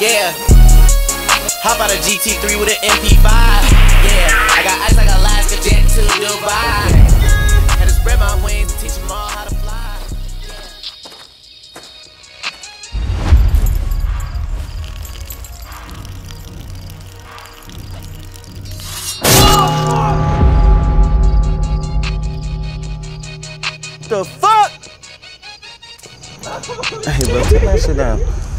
yeah. Hop out a GT3 with an MP5, yeah. I got ice like Alaska, jet to Dubai. Had to spread my wings and teach them all how to fly, yeah. The fuck? Hey, bro, take that shit down.